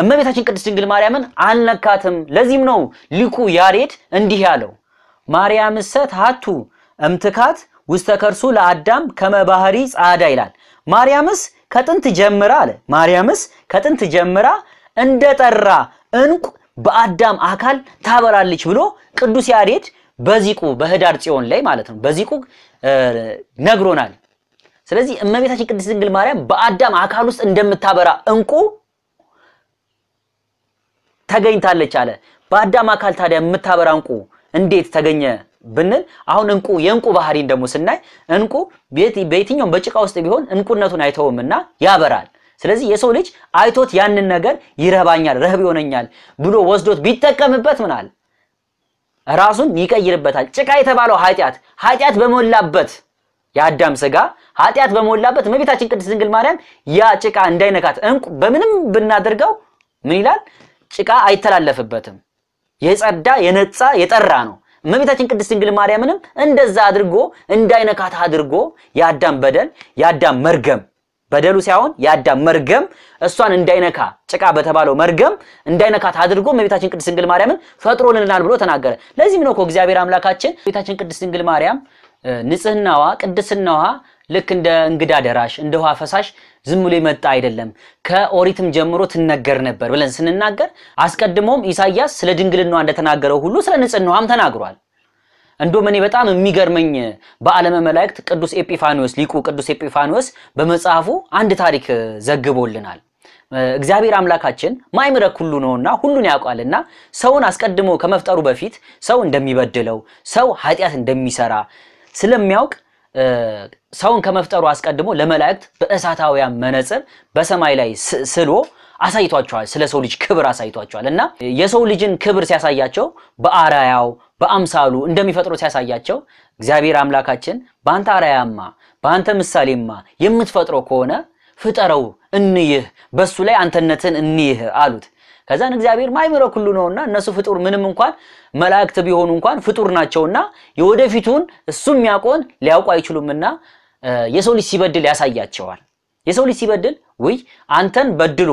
እመቤታችን ቅድስት ድንግል ማርያምን አልነካተም ለዚህም ነው ሊቁ ያሬድ እንዲህ ያለው ማርያም ሰት ሀቱ እምትካት ውስተ ከርሱ ለአዳም ከመባህሪ ጻዳ ይላል ማርያምስ ከጥንት ጀምራ አለ ማርያምስ ከጥንት ጀምራ እንደጠራ እንቁ በአዳም አካል ታበራለች ብሎ ቅዱስ ያሬድ በዚቁ በህዳር ጽዮን ላይ ማለት ነው በዚቁ ነግሮናል ስለዚህ እመቤታችን ቅድስት ድንግል ማርያም በአዳም አካል ውስጥ እንደምታበራ እንቁ ተገኝታለች አለ በአዳም አካል ታዲያ የምታበራ እንቁ እንዴት ተገኘ ብንል አሁን እንቁ የእንቁ ባህሪ እንደሞ ስናይ እንቁ በየትኛው በጭቃ ውስጥ ቢሆን እንቁነቱን አይተውምና ያበራል ስለዚህ የሰው ልጅ አይቶት ያንን ነገር ይረባኛል ረህብ ይሆነኛል ብሎ ወስዶት ቢተቀምበት ምናል ራሱን ይቀይርበታል ጭቃ የተባለው ኃጢያት በመላበት ያዳም ስጋ ኃጢያት በመላበት እመቤታችን ቅድስት ድንግል ማርያም ያ ጭቃ እንዳይነካት እንቁ በምንም ብናደርገው ምን ይላል ጭቃ አይተላለፍበትም የጸዳ የነጻ የጠራ ነው እመቤታችን ቅድስት ድንግል ማርያምንም እንደዛ አድርጎ እንዳይነካት አድርጎ ያዳም በደል ያዳም መርገም በደሉ ሳይሆን ያዳም መርገም እሷን እንዳይነካ ጭቃ በተባለው መርገም እንዳይነካት አድርጎ እመቤታችን ቅድስት ድንግል ማርያምን ፈጥሮልናል ብሎ ተናገረ ለዚህም ነው እግዚአብሔር አምላካችን እመቤታችን ቅድስት ድንግል ማርያም ንጽህናዋ ቅድስናዋ ልክ እንደ እንግዳ ደራሽ እንደ ውሃ ፈሳሽ ዝም ብሎ የመጣ አይደለም ከኦሪትም ጀምሮ ትነገር ነበር ብለን ስንናገር አስቀድሞም ኢሳይያስ ስለ ድንግልናዋ እንደተናገረው ሁሉ ስለ ንጽህናዋም ተናግሯል እንደው ማን በጣም የሚገርመኝ በዓለም መላእክት ሊቁ ቅዱስ ኤጲፋኒዮስ በመጽሐፉ አንድ ታሪክ ዘግቦልናል እግዚአብሔር አምላካችን ማይምረ ሁሉ ነውና ሁሉን ያውቃልና ሰውን አስቀድሞ ከመፍጠሩ በፊት ሰው እንደሚበደለው ሰው ኃጢያት እንደሚሰራ ስለሚያውቅ ሰውን ከመፍጠሩ አስቀድሞ ለመላእክት በእሳታውያን መነጽር በሰማይ ላይ ስሎ አሳይቷቸዋል ስለ ሰው ልጅ ክብር አሳይቷቸዋልና የሰው ልጅን ክብር ሲያሳያቸው በአራያው በአምሳሉ እንደሚፈጥሩት ሲያሳያቸው እግዚአብሔር አምላካችን ባንተ አራያማ ባንተ ምሳሌማ የምትፈጥረው ከሆነ ፍጠረው እንይህ በሱ ላይ አንተነትን እንይህ አሉት ከዛን እግዚአብሔር ማይምረ ሁሉ ነውና እነሱ ፍጡር ምንም እንኳን መላእክት ቢሆኑ እንኳን ፍጡር ናቸውና የወደፊቱን እሱም ያቆን ሊያውቁ አይችሉምና የሰው ልጅ ሲበድል ያሳያቸዋል የሰው ልጅ ሲበድል ወይ አንተን በድሎ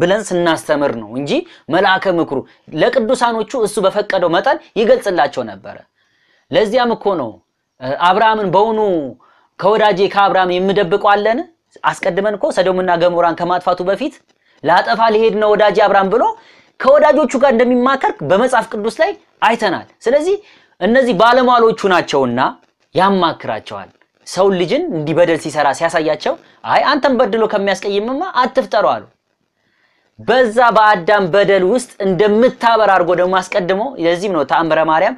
ብለን ስናስተምር ነው እንጂ መልአከ ምክሩ ለቅዱሳኖቹ እሱ በፈቀደው መጠን ይገልጽላቸው ነበር ለዚያም እኮ ነው አብርሃምን በእውኑ ከወዳጄ ከአብርሃም የምደብቀው አለን አስቀድመን እኮ ሰዶምና ገሞራን ከማጥፋቱ በፊት ላጠፋ ሊሄድ ነው ወዳጄ አብርሃም ብሎ ከወዳጆቹ ጋር እንደሚማከር በመጽሐፍ ቅዱስ ላይ አይተናል ስለዚህ እነዚህ ባለሟሎቹ ናቸውና ያማክራቸዋል ሰው ልጅን እንዲበደል ሲሰራ ሲያሳያቸው አይ አንተም በድሎ ከሚያስቀይምማ አትፍጠሩ አሉ بزا بادام بدل وست اندمت تابر ارغو دمو اسقدمو يزيم نو تامر ماريام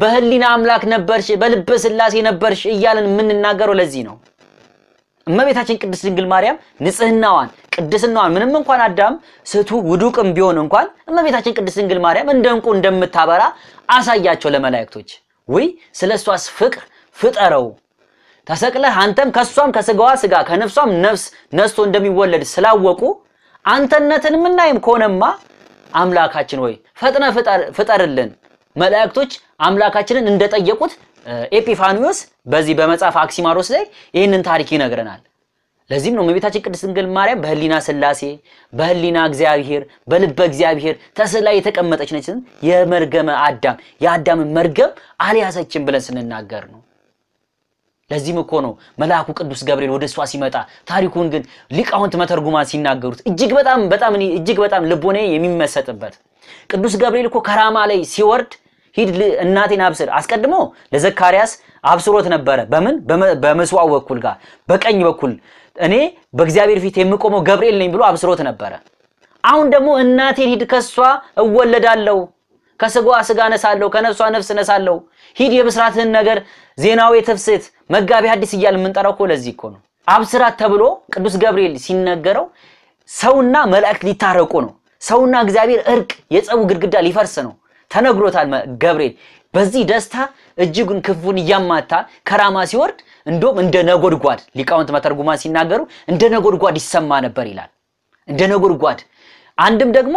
بهلينا املاك نبرش بلبس اللاسي نبرش ايالن منناغرو لذي نو እመቤታችን ቅድስት ድንግል ማርያም ንጽህናዋን ቅድስናዋን ምንም እንኳን አዳም ስቱ ውዱቅም ቢሆን እንኳን እመቤታችን ቅድስት ድንግል ማርያም እንደንቁ እንደምታበራ አሳያቸው ለመላእክቶች ወይ ስለሷስ ፍቅር ፍጠረው ተሰቅለህ አንተም ከሷም ከስጋዋ ስጋ ከነፍሷም ነፍስ ነስቶ እንደሚወለድ ስላወቁ አንተነትን ምናይም ኮነማ አምላካችን ወይ ፈጥነ ፍጠርልን መላእክቶች አምላካችንን እንደጠየቁት ኤፒፋኒዮስ በዚህ በመጻፍ አክሲማሮስ ላይ ይሄንን ታሪክ ይነግረናል ለዚህም ነው እመቤታችን ቅድስት ድንግል ማርያም በህሊና ስላሴ በህሊና እግዚአብሔር በልበ እግዚአብሔር ተስላ የተቀመጠች ነች የመርገመ አዳም የአዳም መርገም አልያዘችም ብለን ስንናገር ነው ለዚህም እኮ ነው መልአኩ ቅዱስ ገብርኤል ወደሷ ሲመጣ ታሪኩን ግን ሊቃውንት መተርጉማን ሲናገሩት እጅግ በጣም ልቦኔ የሚመሰጥበት ቅዱስ ገብርኤል እኮ ከራማ ላይ ሲወርድ ሂድ እናቴን አብስር አስቀድሞ ለዘካርያስ አብስሮት ነበር በምን በመስዋዕት ወኩል ጋር በቀኝ በኩል እኔ በእግዚአብሔር ፊት የምቆመው ገብርኤል ነኝ ብሎ አብስሮት ነበር አሁን ደግሞ እናቴን ሂድ ከሷ እወለዳለሁ ከስጋዋ ስጋ ነሳለሁ ከነፍሷ ነፍስ ነሳለሁ ሂድ የብስራትን ነገር ዜናው ተፍስት መጋቢ ሐዲስ ይያል ምን ጠራው ኮለዚ እኮ ነው አብስራት ተብሎ ቅዱስ ገብርኤል ሲነገረው ሰውና መላእክት ሊታረቁ ነው ሰውና እግዚአብሔር እርቅ የጸቡ ግድግዳ ሊፈርስ ነው ተነግሮታል ገብርኤል በዚህ ደስታ እጅጉን ክፉን ያማታ ከራማ ሲወርድ እንደም እንደ ነጎድጓድ ሊቃውንት መተርጉማ ሲናገሩ እንደ ነጎድጓድ ይሰማ ነበር ይላል እንደ ነጎድጓድ አንድም ደግሞ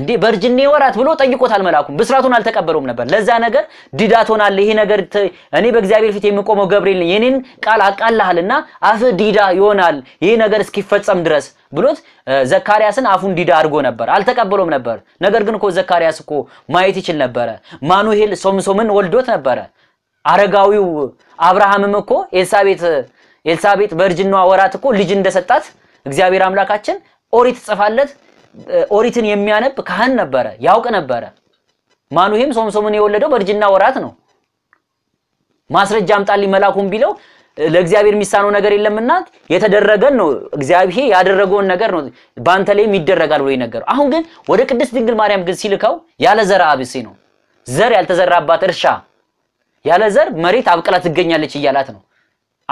እንዴ በርጅኔ ወራት ብሎ ጠይቆታል መልአኩም ብስራቱን አልተቀበለውም ነበር ለዛ ነገር ዲዳቶናል ይሄ ነገር እኔ በእግዚአብሔር ፊት የምቆመው ገብርኤል የኔን ቃል አቃላልና አፍ ዲዳ ይሆናል ይሄ ነገር እስኪፈጸም ድረስ ብሎት ዘካርያስን አፉን ዲዳ አርጎ ነበር አልተቀበለውም ነበር ነገር ግን እኮ ዘካርያስ እኮ ማየት ይችል ነበር ማኑኤል ሶምሶምን ወልዶት ነበር አረጋዊው አብርሃምም እኮ ኤልሳቤጥ በርጅኔዋ ወራት እኮ ልጅ እንደሰጣት እግዚአብሔር አምላካችን ኦሪት ጽፋለት ኦሪትን የሚያነብ ካህን ነበር ያውቀ ነበር ማኑኤልም ሶምሶምን የወለደው በርጅና ወራት ነው ማስረጃ አምጣልኝ መልአኩም ቢለው ለእግዚአብሔር የሚሳነው ነገር የለምና የተደረገን ነው እግዚአብሔር ያደረገውን ነገር ነው ባንተ ላይም ይደረጋል ብሎ ይነገራል አሁን ግን ወደ ቅድስት ድንግል ማርያም ግን ሲልካው ያለ ዘር አብሲ ነው ዘር ያልተዘራባት እርሻ ያለ ዘር መሬት አብቅላ ትገኛለች ይያላት ነው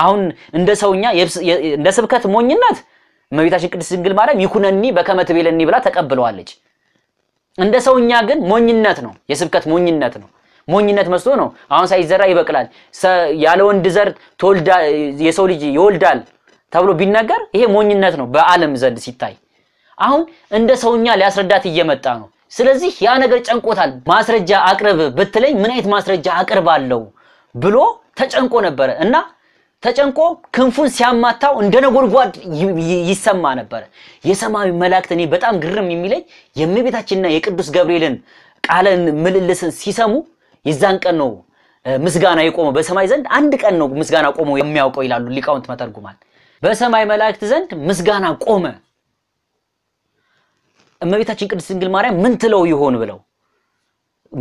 አሁን እንደ ሰውኛ እንደ ስብከት ሞኝነት እመቤታችን ቅድስት ድንግል ማርያም ይኩነኒ በከመትቤለኒ ብላ ተቀበለዋለች እንደ ሰውኛ ግን ሞኝነት ነው የስብከት ሞኝነት ነው ሞኝነት መስሎ ነው አሁን ሳይዘራ ይበቅላል ያለ ወንድ ዘር ተወልዳ የሰው ልጅ ይወልዳል ተብሎ ቢነገር ይሄ ሞኝነት ነው በዓለም ዘንድ ሲታይ አሁን እንደ ሰውኛ ሊያስረዳት እየመጣ ነው ስለዚህ ያ ነገር ጨንቆታል ማስረጃ አቅርብ ብትለኝ ምን አይነት ማስረጃ አቅርባለሁ ብሎ ተጨንቆ ነበር እና ተጨንቆ ክንፉን ሲያማታው እንደነጎድጓድ ይሰማ ነበር የሰማዩ መላእክት እኔ በጣም ግርም የሚለኝ የእመቤታችንና የቅዱስ ገብርኤልን ቃልን ምልልስን ሲሰሙ ይዛን ቀን ነው ምስጋና የቆመው በሰማይ ዘንድ አንድ ቀን ነው ምስጋና ቆመው የሚያውቀው ይላሉ ሊቃውንት መተርጉማን በሰማይ መላእክት ዘንድ ምስጋና ቆመ እመቤታችን ቅድስት ድንግል ማርያም ምን ትለው ይሆን ብለው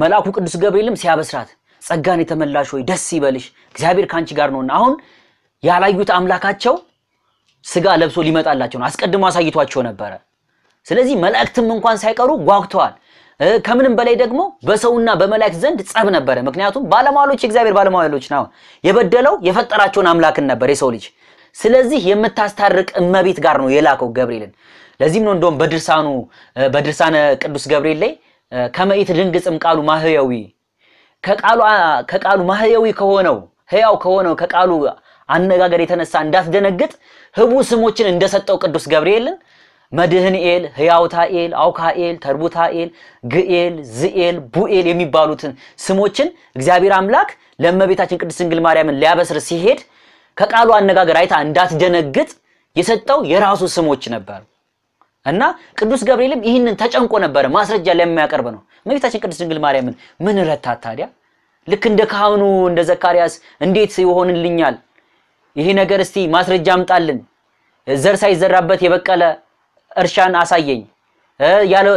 መልአኩ ቅዱስ ገብርኤልም ሲያበስራት ጸጋን የተመላሽ ወይ ደስ ይበልሽ እግዚአብሔር ካንቺ ጋር ነውና አሁን ያላዩት አምላካቸው ስጋ ለብሶ ሊመጣላቸው ነው አስቀድሞ አሳይቷቸው ነበር ስለዚህ መላእክትም እንኳን ሳይቀሩ ጓግቷል ከምንም በላይ ደግሞ በሰውና በመላእክት ዘንድ ጸብ ነበር ምክንያቱም ባለማዋሎች እግዚአብሔር ባለማዋሎች ነው የበደለው የፈጠራቸውን አምላክን ነበር የሰው ልጅ ስለዚህ የምታስታርቅ እመቤት ጋር ነው የላከው ገብርኤልን ለዚህም ነው እንደውም በድርሳነ ቅዱስ ገብርኤል ላይ ከመይት ድንግጽም ቃሉ ማህያዊ ከቃሉ ማህያዊ ከሆነው ህያው ከሆነው ከቃሉ አነጋገር የተነሳ እንዳስደነግጥ ህቡ ስሞችን እንደሰጠው ቅዱስ ገብርኤልን መድህንኤል ህያውታኤል አውካኤል ተርቡታኤል ግኤል ዝኤል ቡኤል የሚባሉትን ስሞችን እግዚአብሔር አምላክ ለእመቤታችን ቅድስት ድንግል ማርያምን ሊያበስር ሲሄድ ከቃሉ አነጋገር አይታ እንዳትደነግጥ የሰጠው የራሱ ስሞች ነበር እና ቅዱስ ገብርኤልም ይሄንን ተጨንቆ ነበር ማስረጃ ለማያቀርብ ነው እመቤታችን ቅድስት ድንግል ማርያምን ምን ረታት ታዲያ ልክ እንደ ካህኑ እንደ ዘካርያስ እንዴት ይሆንልኛል ይሄ ነገር እስቲ ማስረጃ አምጣልን زر ساي زر ربّت يبقى على أرشان عصايين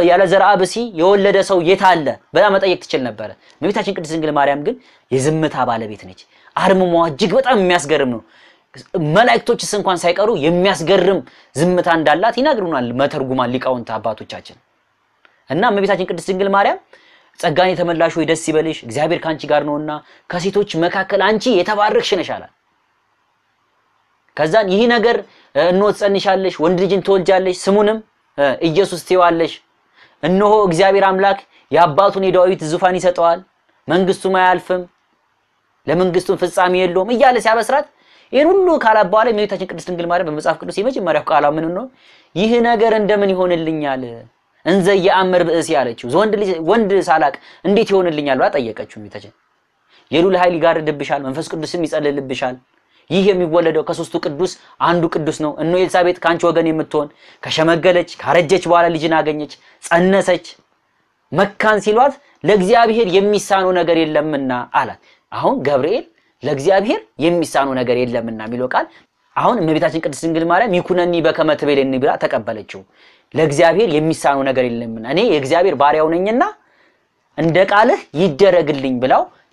يالا زر أبسي يولد سو يتحلّ بدأ مت أيك تشلنا برا مبيت هاشين كده سنجل ماريام قل يزمتها بالله بيتنيج أرم مواجهك بتأم مياس قرمنو ملاك توش سنكون سايكارو يمياس قرم زمتان دالله تينا قرونا ما ترجمان ليك أون تعباتو تاجن النام مبيت هاشين كده سنجل ماريام سأجاني ثمن لاشوا يدرس سبليش زهبير كانشي قارنونا كاسي توش مكاكل أنشي يتبارك شنش على كذا يهي نجر النوتس النشالش وندرجين تول جالش سمونم إيجاسوس تيوالش إنه هو إجزابي راملاك يابطوني دعوة الزفاني ستوال من قصتو ما يعرفهم لمن قصتو في السامية اللوم إيجالس يا بسرات يرولو كلا بالي ميو تاجن كريستن كلمارة بمسافة كرسي ما جمارة كلا منو يهي نجر عندما يهون اللينياله إنزا يأمر بأسيارتشو وندرس علاك عندي تهون اللينيال وات أيك أشوف ميو تاجن يرول هاي لجار دبشال من فسق كرسي مسألة دبشال ይሄ የሚወለደው ከሶስቱ ቅዱስ አንዱ ቅዱስ ነው እነሆ ኤልሳቤጥ ካንቺ ወገን የምትሆን ከሸመገለች ካረጀች በኋላ ልጅን አገኘች ጸነሰች መካን ሲሏት ለእግዚአብሔር የሚሳነው ነገር የለምና አላት አሁን ገብርኤል ለእግዚአብሔር የሚሳነው ነገር የለምና የሚለው ቃል አሁን እመቤታችን ቅድስት ድንግል ማርያም ይኩነኒ በከመ ትቤለኒ ብላ ተቀበለችው ለእግዚአብሔር የሚሳነው ነገር የለምና እኔ የእግዚአብሔር ባሪያው ነኝና እንደ ቃልህ ይደረግልኝ ብላው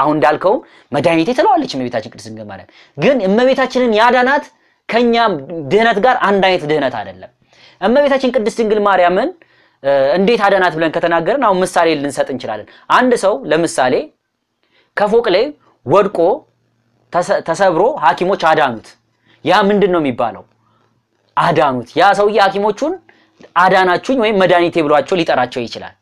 አሁን ዳልከው መዳኒቴ ተለዋለች መቤታችን ቅድስት ድንግል ማርያም ግን እመቤታችንን ያዳናት ከኛ ድህነት ጋር አንድ አይነት ድህነት አይደለም እመቤታችን ቅድስት ድንግል ማርያምን እንዴት አዳናት ብለን ከተናገርን አሁን ምሳሌ ልንሰጥ እንችላለን አንድ ሰው ለምሳሌ ከፎቅ ላይ ወድቆ ተሰብሮ ሐኪሞች አዳኑት ያ ምንድነው የሚባለው አዳኑት ያ ሰውዬ ሐኪሞቹን አዳናችሁኝ ወይ መዳኒቴ ብሏቸው ሊጠራቸው ይችላል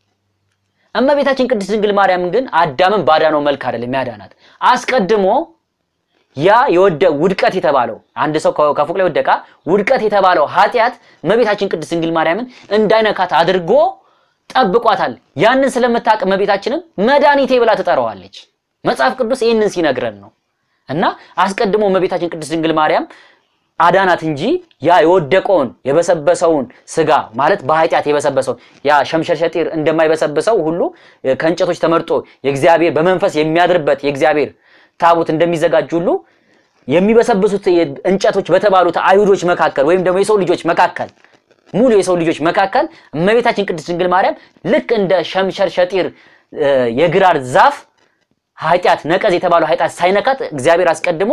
أما بيتاچن ቅድስት ድንግል ማርያም ግን አዳምን ባዳነው መልክ አይደለም ያዳናት አስቀድሞ ያ ውድቀት የተባለው አንድ ሰው ከፎቅ ላይ ወደቃ ውድቀት የተባለው ኃጢያት መቤታችን ቅድስት ድንግል ማርያምን እንዳይነካት አድርጎ ጠብቋታል ያንን ስለመታቀ መቤታችንን መዳኒቴ ብላ ተጠራዋለች መጽሐፍ ቅዱስ ይሄንን ሲነግረን ነው እና አስቀድሞ መቤታችን ቅድስት ድንግል ማርያም አዳናት እንጂ ያ የወደቀውን የበሰበሰውን ስጋ ማለት በኃጢያት የበሰበሰው ያ ሸምሸርሸጢር እንደማይበሰበሰው ሁሉ ከንጨቶች ተመርጦ የእግዚአብሔር በመንፈስ የሚያድርበት የእግዚአብሔር ታቦት እንደሚዘጋጅ ሁሉ የሚበሰብሱት እንጨቶች በተባሉት አይሁዶች መካከል ወይም ደግሞ የሰው ልጆች መካከል ሙሉ የሰው ልጆች መካከል እመቤታችን ቅድስት ድንግል ማርያም ልክ እንደ ሸምሸርሸጢር የግራር ዛፍ ኃጢያት ነቀዝ የተባለው ኃጢያት ሳይነካት እግዚአብሔር አስቀድሞ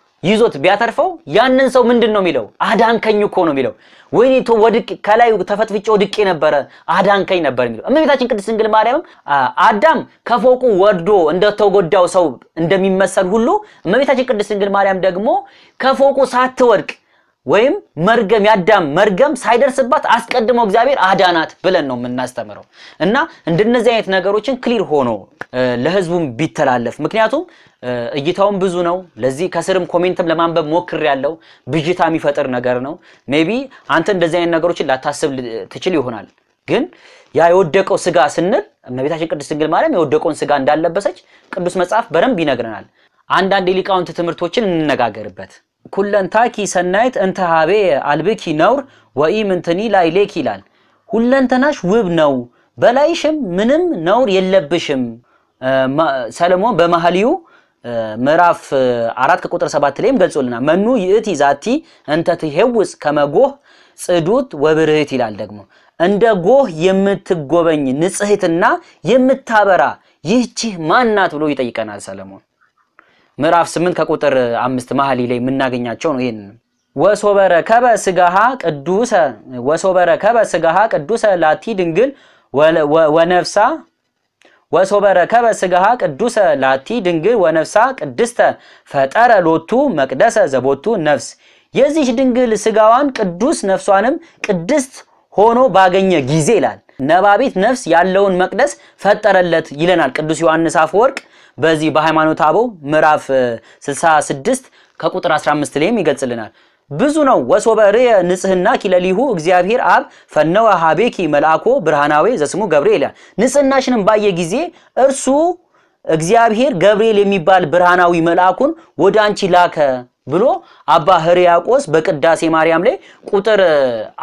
ይዞት ቢያተርፈው ያንን ሰው ምንድነው የሚለው አዳንከኝ እኮ ነው የሚለው ወይኔ ቶ ወድቅ ከላይ ተፈትፍጮ ወድቄ ነበር አዳንከኝ ነበር የሚለው እመቤታችን ቅድስት ድንግል ማርያም አዳም ከፎቁ ወርዶ እንደተጎዳው ሰው እንደሚመሰል ሁሉ እመቤታችን ቅድስት ድንግል ማርያም ደግሞ ከፎቁ ሳትወድቅ ወይም መርገም ያዳም መርገም ሳይደርስባት አስቀድሞ እግዚአብሔር አዳናት ብለን ነው ምናስተምረው እና እንደነዚህ አይነት ነገሮችን ክሊር ሆኖ ለህዝቡም ቢተላለፍ ምክንያቱም እይታውን ብዙ ነው ለዚህ ከስርም ኮሜንትም ለማንበብ ሞክር ያለው ብጅታ የሚፈጥር ነገር ነው ሜቢ አንተ እንደዚህ አይነት ነገሮችን ላታስብ ትችል ይሆናል ግን ያ የወደቀው ስጋ ስንል እመቤታችን ቅድስት ድንግል ማርያም የወደቀውን ስጋ እንዳለበሰች ቅዱስ መጽሐፍ በረም ቢነግረናል አንድ አንድ ሊቃውንት ትምህርቶችን እንነጋገርበት ኩለንታኪ ሰናይት እንተ ሀቤ አልብኪ ነውር ወኢምንትኒ ላይሌኪ ይላል ሁለንተናሽ ውብ ነው በላይሽም ምንም ነውር የለብሽም ሰለሞን በመሐልዩ ምዕራፍ 4 ቁጥር 7 ላይም ገልጾልናል መኑ ይእቲ ዛቲ እንተ ትሄውስ ከመጎህ ጽዱት ወብርህት ይላል ደግሞ እንደ ጎህ የምትጎበኝ ንጽህትና የምታበራ ይህቺ ማናት ብሎ ይጠይቀናል ሰለሞን ምዕራፍ 8 ቁጥር 5 መሐሊ ላይ ምናገኛቸው ነው ይሄን ወሶበረ ከበ ስጋሃ ቅዱሰ ላቲ ድንግል ወነፍሳ وسبركها سجاهك الدوسة لاتي دنجر ونفسك الدستة فترى لوتو مقدسة زبوتو نفس يزيش دنجر لسجاوان كدوس نفسوانم كدست هونو باجنيا جيزيلان نبابيت نفس ياللون مقدس فترى لت يلنال كدوس يوانس أفورك بزي بهمانو تابو مراف سلسة سدست كقطر أسرع مستلهم يقتل لنا بزونه وسوبرية نسهنا كلا ليهو إجزاهير عب فنوا هابيكي ملاكو برهاناوي زسمو جبريلا نسهنا شنن باي جزء أرسو إجزاهير جبريل ميبال برهاناوي ملاكون ودان تلاك بلو أبا هرياكوس بكداسي مريم لي كتر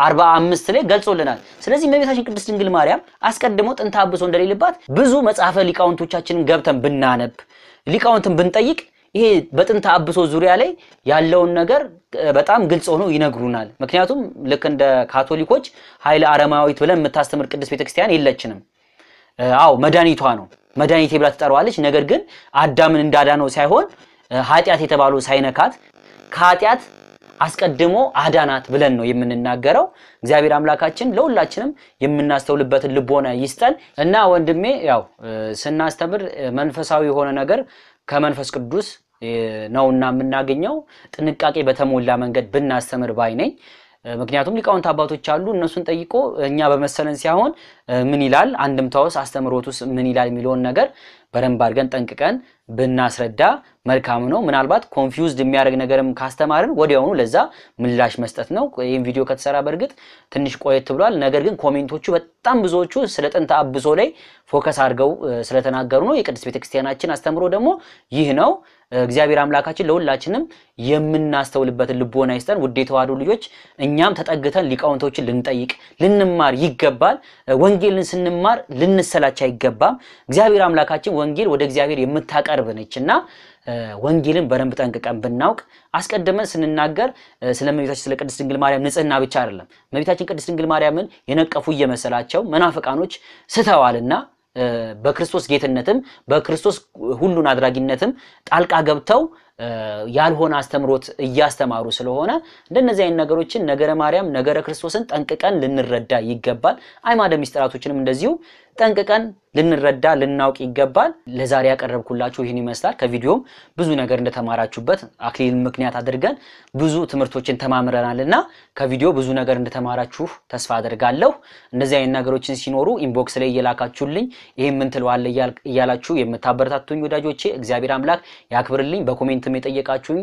أربعة مستلي قلصو لنا سلزي ما بيساشين كتستنجل مريم أسكت دموت أنت هبسون دريلي بات بزو مسافة ليكاون توتشين جبتم بالنانب ليكاون تم بنتيك ይሄ በጥንት አብሶ ዙሪያ ላይ ያለውን ነገር በጣም ግልጽ ሆኖ ይነግሩናል ምክንያቱም ለክ እንደ ካቶሊኮች ኃይለ አረማዊት ብለን መታስተምር ቅድስት ቤተክርስቲያን የለችንም አው መዳኒቷ ነው መዳኒት ይብላ ተጠራዋለች ነገር ግን አዳምን እንዳዳነው ሳይሆን ኃጢያት የተባሉ ሳይነካት ከኃጢያት አስቀድሞ አዳናት ብለን ነው የምንናገረው እግዚአብሔር አምላካችን ለሁላችንም የምናስተውልበትን ልቦና ይስጠን እና ወንድሜ ያው ስናስተምር መንፈሳዊ የሆነ ነገር ከመንፈስ ቅዱስ ነውና እናገኘው ጥንቃቄ በተሞላ መንገድ ብናስተምር ባይነኝ ምክንያቱም ሊቃውንት አባቶች አሉ እነሱን ጠይቆ እኛ በመሰለን ሲያሆን ምን ይላል አንድምታውስ አስተምሮቱስ ምን ይላል የሚለውን ነገር በደንብ አድርገን ጠንቅቀን ብናስረዳ መልካም ነው ምናልባት ኮንፊውዝድ የሚያደርግ ነገርም ካስተማርን ወዲያውኑ ለዛ ምላሽ መስጠት ነው ይሄን ቪዲዮ ከተሰራ በርግጥ ትንሽ ቆየት ብሏል ነገር ግን ኮሜንቶቹ በጣም ብዙዎቹ ስለ ጥንት አብሶ ላይ ፎከስ አድርገው ስለተናገሩ ነው የቅድስት ቤተክርስቲያናችን አስተምሮ ደግሞ ይህ ነው እግዚአብሔር አምላካችን ለሁላችንም የምናስተውልበት ልቦና ይስጠን ውዴ ተዋዱ ልጆች እኛም ተጠግተን ሊቃውንቶችን ልንጠይቅ ልንማር ይገባል ወንጌልን ስንማር ልንሰላች አይገባም እግዚአብሔር አምላካችን ወንጌል ወደ እግዚአብሔር የምታቀርብ ነችና ወንጌልን በረም ተንቀቀን ብናውቅ አስቀድመን ስንናገር ስለመቤታችን ስለ ቅድስት ድንግል ማርያም ንጽህና ብቻ አይደለም መቤታችን ቅድስት ድንግል ማርያምን የነቀፉ የመሰላቸው መናፍቃኖች ስተዋልና በክርስቶስ ጌትነትም በክርስቶስ ሁሉን አድራጊነትም ጣልቃ ገብተው ያልሆነ አስተምሮት እያስተማሩ ስለሆነ እንደነዚህ አይነት ነገሮችን ነገረ ማርያም ነገረ ክርስቶስን ጠንቅቀን ልንረዳ ይገባል አይማደ ሚስጥራቶችንም እንደዚሁ ጠንቅቀን ልንረዳ ልናውቅ ይገባል ለዛሬ ያቀርብኩላችሁ ይሄን ይመስላል ከቪዲዮም ብዙ ነገር እንደተማራችሁበት አክሊል ምክንያት አድርገን ብዙ ትምህርቶችን ተማምረናልና ከቪዲዮ ብዙ ነገር እንደተማራችሁ ተስፋ አደርጋለሁ እንደዚህ አይነት ነገሮችን ሲኖሩ ኢንቦክስ ላይ እየላካችሁልኝ ይሄን ምን ተልዋል እያላችሁ የምታበረታቱኝ ወዳጆቼ እግዚአብሔር አምላክ ያክብርልኝ በኮሜንት መጠየቃችሁኝ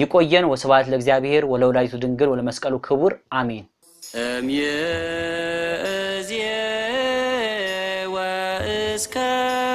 ይቆየን ወስብሐት ለእግዚአብሔር ወለወላዲቱ ድንግል ወለመስቀሉ ክቡር አሜን እምየ እዝየ ወእስከ